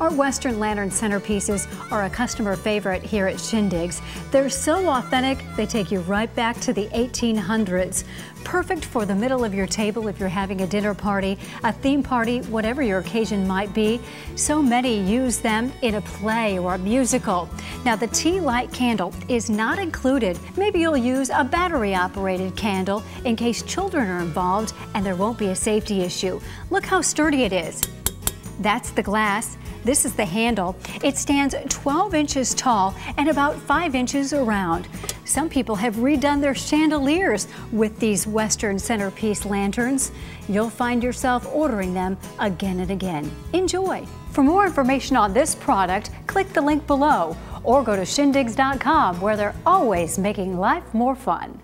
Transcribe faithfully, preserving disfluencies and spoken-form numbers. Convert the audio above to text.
Our Western lantern centerpieces are a customer favorite here at Shindigz. They're so authentic, they take you right back to the eighteen hundreds. Perfect for the middle of your table if you're having a dinner party, a theme party, whatever your occasion might be. So many use them in a play or a musical. Now, the tea light candle is not included. Maybe you'll use a battery-operated candle in case children are involved and there won't be a safety issue. Look how sturdy it is. That's the glass. This is the handle. It stands twelve inches tall and about five inches around. Some people have redone their chandeliers with these Western centerpiece lanterns. You'll find yourself ordering them again and again. Enjoy. For more information on this product, click the link below or go to shindigz dot com, where they're always making life more fun.